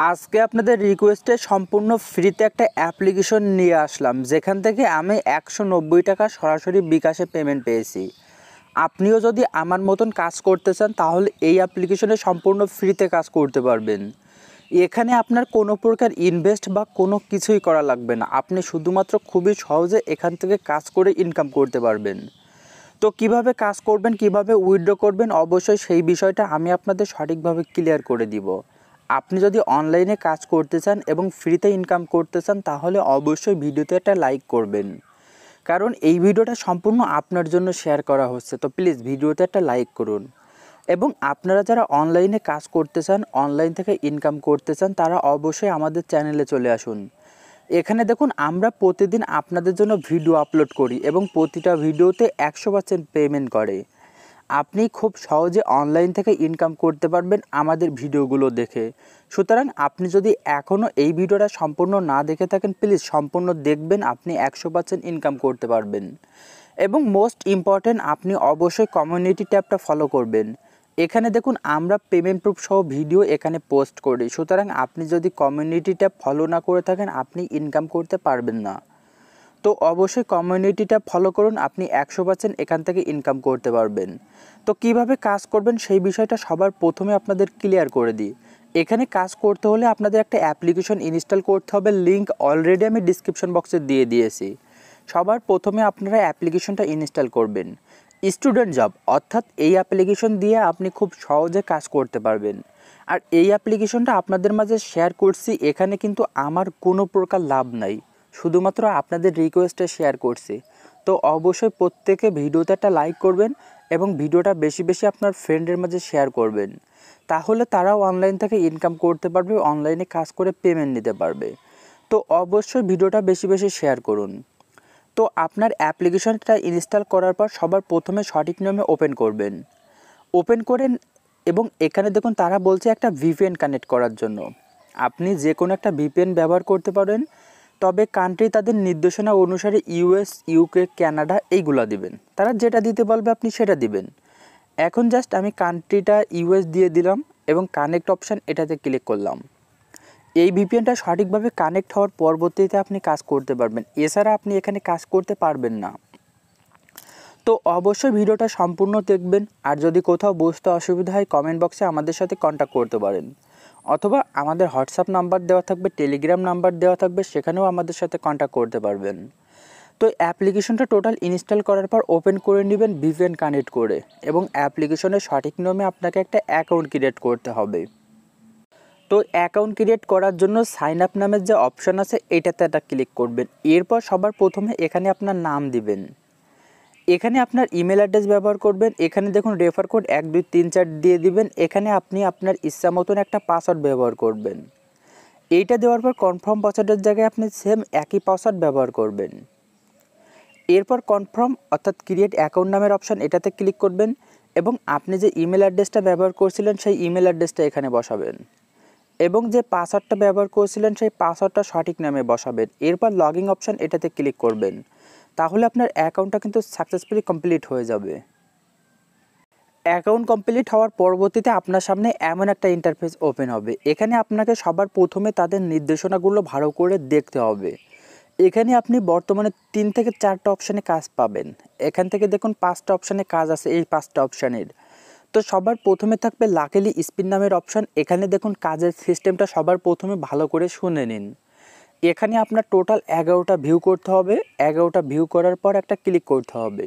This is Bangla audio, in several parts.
आज के अपने रिक्वेस्टे सम्पूर्ण फ्रीते एक एप्लीकेशन नहीं आसलम जेखान 190 टाका सरासरि बिकाशे पेमेंट पेयेछि। आपनिओ जदि आमार मतन काज करते चान ताहले एई एप्लीकेशने सम्पूर्ण फ्रीते काज करते पारबेन। एखाने आपनार कोनो प्रकार इनभेस्ट बा कोनो किछुई करा लागबे ना, आपनि शुधुमात्र खूबई सहजे एखान थेके काज करे इनकाम करते पारबेन। तो किभाबे काज करबेन किभाबे उइथड्र करबेन अवश्यई सेई विषयटा आमि आपनादेर सठिकभाबे क्लियर करे दिब। आपनी यदि अनलाइने काज करते चान एवं फ्रीते इनकाम करते चान ताहले अवश्य भिडियोते एकटा लाइक करबेन, कारण एई भिडियोटा सम्पूर्ण आपनार जन्य शेयर करा होच्छे। तो प्लिज भिडियोते एकटा लाइक करुन एवं आपनारा जारा अनलाइने काज करते चान अनलाइन थेके इनकाम करते चान तारा अवश्य आमादेर चैनेले चले आसुन। एखाने देखुन आमरा प्रतिदिन आपनादेर जन्य भिडियो आपलोड करी एवं प्रतिटा भिडियोते 100% पेमेंट करे। आपनी खूब सहजे अनलाइन थेके इनकाम करते पारबेन आमादेर भिडियोगुलो देखे। सूतरां आपनी जदि एखोनो एई भिडियोटा सम्पूर्ण ना देखे थाकेन प्लिज सम्पूर्ण देखबेन, आपनी 100% इनकाम करते पारबेन। एबं मोस्ट इम्पर्टेंट आपनी अवश्य कम्युनिटी टैबटा फलो करबेन। एखाने देखुन आमरा पेमेंट प्रूफ सह भिडियो एखाने पोस्ट करी। सूतरां आपनी जदि कम्युनिटी टैब फलो ना करे थाकेन आपनी इनकाम करते पारबेन ना। तो अवश्य कम्युनिटी टैब फलो करुन, आपनी 100% एखान थेके इनकाम करते पारबेन। तो किभाबे काज करबेन सेई विषयटा सबार प्रथमे आपनादेर क्लियर करे दिई। एखाने काज करते होले आपनादेर एकटा अ্যাপ্লিকেশন इन्स्टल करते होबे, लिंक अलरेडी आमि डिस्क्रिप्शन बक्से दिए दिएछि। सबार प्रथमे आपनारा অ্যাপ্লিকেশনটা इन्स्टल करबेन। स्टूडेंट जब अर्थात एई অ্যাপ্লিকেশন दिए आपनि खूब सहजे काज करते पारबेन। आर एई অ্যাপ্লিকেশনটা आपनादेर माझे शेयर करछि, एखाने किन्तु आमार कोनो प्रकार लाभ नाई, शुधुमात्र आपनादेर रिक्वेस्टे शेयर करछि। तो अवश्य प्रत्येके भिडियोते एकटा लाइक करबेन एबं भिडियोटा बेशी बेशी आपनार फ्रेंडेर माझे शेयर करबेन, ताहले ताराओ अनलाइन थेके इनकाम करते पारबे, अनलाइने काज करे पेमेंट निते पारबे। तो अवश्य भिडियोटा बेशी बेशी शेयर करुन। तो आपनार অ্যাপ্লিকেশনটা इन्स्टल करार पर सबार प्रथमे सठिक नियमे ओपेन करबेन। ओपेन करेन एबं एखाने देखुन तारा बोलछे एकटा VPN कानेक्ट करार जोन्नो। आपनि जे कोनो एकटा VPN व्यवहार करते पारेन, तबे कान्ट्री तादेर निर्देशना अनुसारे US UK कैनाडा एइगुला दिबेन, तारा जेटा दिते बलबे आपनि सेटा दिबेन। एखन जस्ट आमि कान्ट्रिटा US दिए दिलाम एबं कानेक्ट अपशन एटाते क्लिक करलाम। एइ VPNटा सठिकभावे कानेक्ट हওয়ার পরবর্তীতে আপনি কাজ করতে পারবেন, এছাড়া আপনি এখানে কাজ করতে পারবেন না। তো অবশ্যই ভিডিওটা সম্পূর্ণ দেখবেন। আর যদি কোথাও বুঝতে অসুবিধা হয় কমেন্ট বক্সে আমাদের সাথে কন্টাক্ট করতে পারেন, अथवा आमादेर ह्वाट्सअप नम्बर देवा थाकबे, टेलिग्राम नम्बर देवा थाकबे, सेखानेओ आमादेर साथे कन्टैक्ट करते पारबेन। तो অ্যাপ্লিকেশনটা टोटाल इन्स्टल करार पर ओपेन करे नेबेन VPN कानेक्ट करे एबं অ্যাপ্লিকেশনের সঠিক নামে আপনাকে একটা অ্যাকাউন্ট ক্রিয়েট করতে হবে। তো অ্যাকাউন্ট ক্রিয়েট করার জন্য সাইন আপ নামের যে অপশন আছে এটাতে একটা ক্লিক করবেন। এরপর সবার প্রথমে এখানে আপনার নাম দিবেন, এখানে আপনার ইমেল অ্যাড্রেস ব্যবহার করবেন। এখানে দেখুন রেফার কোড 1 2 3 4 দিয়ে দিবেন। এখানে আপনি আপনার ইচ্ছা মতন একটা পাসওয়ার্ড ব্যবহার করবেন। এইটা দেওয়ার পর কনফার্ম পাসওয়ার্ডের জায়গায় আপনি সেম একই পাসওয়ার্ড ব্যবহার করবেন। এরপর কনফার্ম অর্থাৎ ক্রিয়েট অ্যাকাউন্ট নামের অপশন এটাতে ক্লিক করবেন এবং আপনি যে ইমেল অ্যাড্রেসটা ব্যবহার করেছিলেন সেই ইমেল অ্যাড্রেসটা এখানে বসাবেন এবং যে পাসওয়ার্ডটা ব্যবহার করেছিলেন সেই পাসওয়ার্ডটা সঠিক নামে বসাবেন। এরপর লগইন অপশন এটাতে ক্লিক করবেন, তাহলে আপনার অ্যাকাউন্টটা কিন্তু সাকসেসফুলি কমপ্লিট হয়ে যাবে। অ্যাকাউন্ট কমপ্লিট হওয়ার পরবর্তীতে আপনার সামনে এমন একটা ইন্টারফেস ওপেন হবে। এখানে আপনাকে সবার প্রথমে তাদের নির্দেশনাগুলো ভালো করে দেখতে হবে। এখানে আপনি বর্তমানে 3 থেকে 4টা অপশানে কাজ পাবেন। এখান থেকে দেখুন 5টা অপশানে কাজ আছে, এই 5টা অপশানের। তো সবার প্রথমে থাকবে লাকিলি স্পিন নামের অপশান। এখানে দেখুন কাজের সিস্টেমটা সবার প্রথমে ভালো করে শুনে নিন। এখানে আপনার টোটাল 11টা ভিউ করতে হবে, 11টা ভিউ করার পর একটা ক্লিক করতে হবে।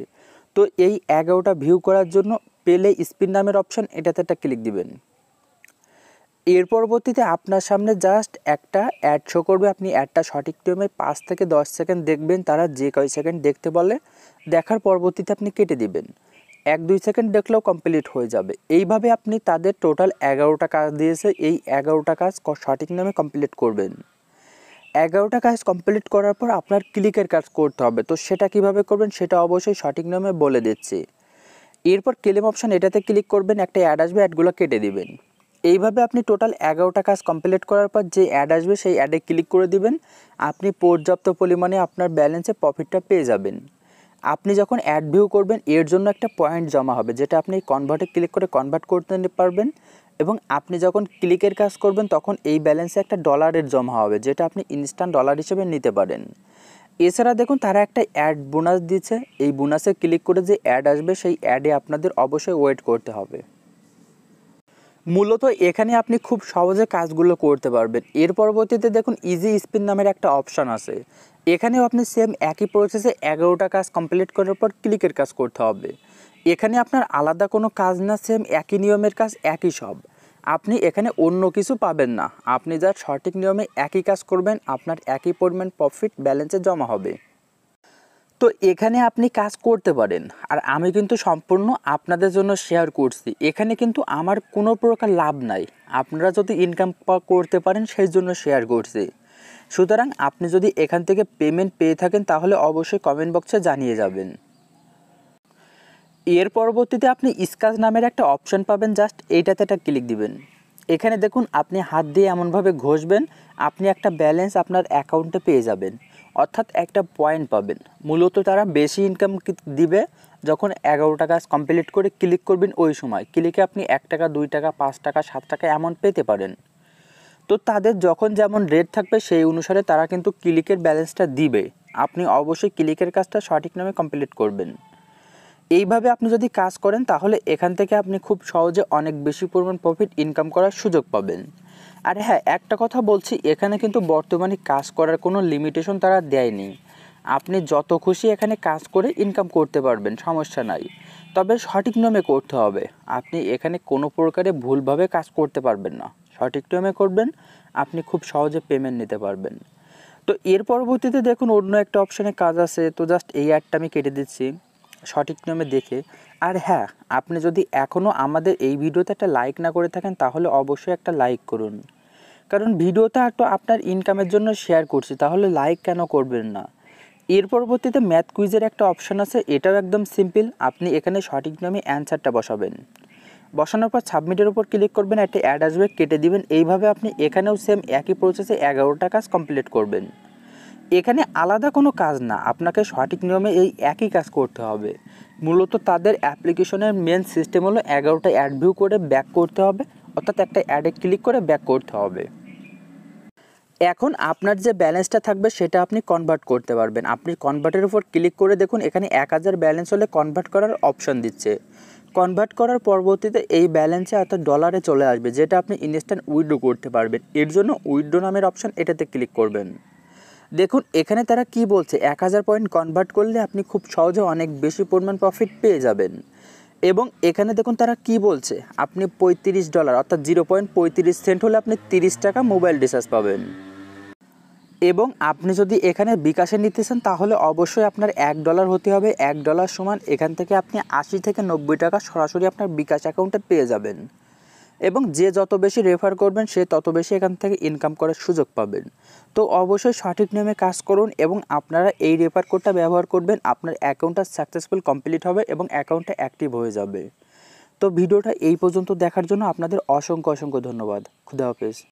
তো এই 11টা ভিউ করার জন্য পেলে স্পিন নামের অপশন এটাতে একটা ক্লিক দিবেন। এর পরবর্তীতে আপনার সামনে জাস্ট একটা অ্যাড শো করবে, আপনি অ্যাডটা সঠিক নিয়মে 5 থেকে 10 সেকেন্ড দেখবেন, তারা যে কয় সেকেন্ড দেখতে বলে দেখার পরবর্তীতে আপনি কেটে দিবেন। 1-2 সেকেন্ড দেখলেও কমপ্লিট হয়ে যাবে। এইভাবে আপনি তাদের টোটাল 11টা কাজ দিয়েছে, এই 11টা কাজ সঠিক নিয়মে কমপ্লিট করবেন। 11টা কাজ কমপ্লিট করার পর আপনার ক্লিকের কাজ করতে হবে। তো সেটা কিভাবে করবেন সেটা অবশ্যই সঠিক নামে বলে দিচ্ছি। এরপর ক্লেম অপশন এটাতে ক্লিক করবেন, একটা অ্যাড আসবে, অ্যাডগুলো কেটে দিবেন। এইভাবে আপনি টোটাল 11টা কাজ কমপ্লিট করার পর যে অ্যাড আসবে সেই অ্যাডে ক্লিক করে দিবেন। আপনি পর্যাপ্ত পরিমাণে আপনার ব্যালেন্সে প্রফিটটা পেয়ে যাবেন। আপনি যখন অ্যাড ভিউ করবেন এর জন্য একটা পয়েন্ট জমা হবে, যেটা আপনি কনভার্টে ক্লিক করে কনভার্ট করতে পারবেন এবং আপনি যখন ক্লিকের কাজ করবেন তখন এই ব্যালেন্সে একটা ডলারের জমা হবে যেটা আপনি ইনস্ট্যান্ট ডলার হিসেবে নিতে পারেন। এছাড়া দেখুন তারা একটা অ্যাড বোনাস দিচ্ছে, এই বোনাসে ক্লিক করে যে অ্যাড আসবে সেই অ্যাডে আপনাদের অবশ্যই ওয়েট করতে হবে। মূলত এখানে আপনি খুব সহজে কাজগুলো করতে পারবেন। এর পরবর্তীতে দেখুন ইজি স্পিন নামের একটা অপশান আছে, এখানেও আপনি সেম একই প্রসেসে 11টা কাজ কমপ্লিট করার পর ক্লিকের কাজ করতে হবে। এখানে আপনার আলাদা কোনো কাজ না, সেম একই নিয়মের কাজ একই সব, আপনি এখানে অন্য কিছু পাবেন না। আপনি যা সঠিক নিয়মে একই কাজ করবেন আপনার একই পরিমাণ প্রফিট ব্যালেন্সে জমা হবে। তো এখানে আপনি কাজ করতে পারেন, আর আমি কিন্তু সম্পূর্ণ আপনাদের জন্য শেয়ার করছি, এখানে কিন্তু আমার কোনো প্রকার লাভ নাই, আপনারা যদি ইনকাম করতে পারেন সেই জন্য শেয়ার করছি। সুতরাং আপনি যদি এখান থেকে পেমেন্ট পেয়ে থাকেন তাহলে অবশ্যই কমেন্ট বক্সে জানিয়ে যাবেন। এর পরবর্তীতে আপনি স্ক্যাচ নামের একটা অপশান পাবেন, জাস্ট এইটাতে একটা ক্লিক দিবেন। এখানে দেখুন আপনি হাত দিয়ে এমনভাবে ঘষবেন আপনি একটা ব্যালেন্স আপনার অ্যাকাউন্টে পেয়ে যাবেন, অর্থাৎ একটা পয়েন্ট পাবেন। মূলত তারা বেশি ইনকাম দিবে যখন 11টা কাজ কমপ্লিট করে ক্লিক করবেন, ওই সময় ক্লিকে আপনি 1 টাকা 2 টাকা 5 টাকা 7 টাকা এমন পেতে পারেন। তো তাদের যখন যেমন রেট থাকবে সেই অনুসারে তারা কিন্তু ক্লিকের ব্যালেন্সটা দিবে, আপনি অবশ্যই ক্লিকের কাজটা সঠিক নামে কমপ্লিট করবেন। এইভাবে আপনি যদি কাজ করেন তাহলে এখান থেকে আপনি খুব সহজে অনেক বেশি পরিমাণ প্রফিট ইনকাম করার সুযোগ পাবেন। আর হ্যাঁ, একটা কথা বলছি, এখানে কিন্তু বর্তমানে কাজ করার কোনো লিমিটেশন তারা দেয়নি, আপনি যত খুশি এখানে কাজ করে ইনকাম করতে পারবেন, সমস্যা নাই। তবে সঠিক নিয়মে করতে হবে, আপনি এখানে কোনো প্রকারে ভুলভাবে কাজ করতে পারবেন না, সঠিক নিয়মে করবেন, আপনি খুব সহজে পেমেন্ট নিতে পারবেন। তো এর পরবর্তীতে দেখুন অন্য একটা অপশানে কাজ আছে, তো জাস্ট এই অ্যাডটা আমি কেটে দিচ্ছি সঠিক নিয়মে দেখে। আর হ্যাঁ, আপনি যদি এখনও আমাদের এই ভিডিওতে একটা লাইক না করে থাকেন তাহলে অবশ্যই একটা লাইক করুন, কারণ ভিডিওটা একটু আপনার ইনকামের জন্য শেয়ার করছি, তাহলে লাইক কেন করবেন না। এর পরবর্তীতে ম্যাথ কুইজের একটা অপশান আছে, এটাও একদম সিম্পল, আপনি এখানে সঠিক নিয়মে অ্যান্সারটা বসাবেন, বসানোর পর সাবমিটের উপর ক্লিক করবেন, একটা অ্যাড আসবে কেটে দিবেন। এইভাবে আপনি এখানেও সেম একই প্রসেসে 11টা কাজ কমপ্লিট করবেন। এখানে আলাদা কোনো কাজ না, আপনাকে সঠিক নিয়মে এই একই কাজ করতে হবে। মূলত তাদের অ্যাপ্লিকেশনের মেন সিস্টেম হলো 11টা অ্যাড ভিউ করে ব্যাক করতে হবে, অর্থাৎ একটা অ্যাডে ক্লিক করে ব্যাক করতে হবে। এখন আপনার যে ব্যালেন্সটা থাকবে সেটা আপনি কনভার্ট করতে পারবেন, আপনি কনভার্টের উপর ক্লিক করে দেখুন এখানে 1000 ব্যালেন্স হলে কনভার্ট করার অপশান দিচ্ছে। কনভার্ট করার পরবর্তীতে এই ব্যালেন্সে অর্থাৎ ডলারে চলে আসবে, যেটা আপনি ইনস্ট্যান্ট উইথড্র করতে পারবেন। এর জন্য উইথড্র নামের অপশান এটাতে ক্লিক করবেন। দেখুন এখানে তারা কি বলছে, 1000 পয়েন্ট কনভার্ট করলে আপনি খুব সহজে অনেক বেশি পরিমাণ প্রফিট পেয়ে যাবেন। এবং এখানে দেখুন তারা কি বলছে, আপনি $35 অর্থাৎ 0.35 সেন্ট হলে আপনি 30 টাকা মোবাইল রিচার্জ পাবেন। এবং আপনি যদি এখানে বিকাশে নিতে চান তাহলে অবশ্যই আপনার $1 হতে হবে, $1 সমান এখান থেকে আপনি 80 থেকে 90 টাকা সরাসরি আপনার বিকাশ অ্যাকাউন্টে পেয়ে যাবেন। এবং যে যত বেশি রেফার করবেন সে তত বেশি এখান থেকে ইনকাম করার সুযোগ পাবেন। তো অবশ্যই সঠিক নিয়মে কাজ করুন এবং আপনারা এই রেফার কোডটা ব্যবহার করবেন, আপনার অ্যাকাউন্টটা সাকসেসফুল কমপ্লিট হবে এবং অ্যাকাউন্টটা অ্যাক্টিভ হয়ে যাবে। তো ভিডিওটা এই পর্যন্ত দেখার জন্য আপনাদের অসংখ্য ধন্যবাদ। খুদা হাফেজ।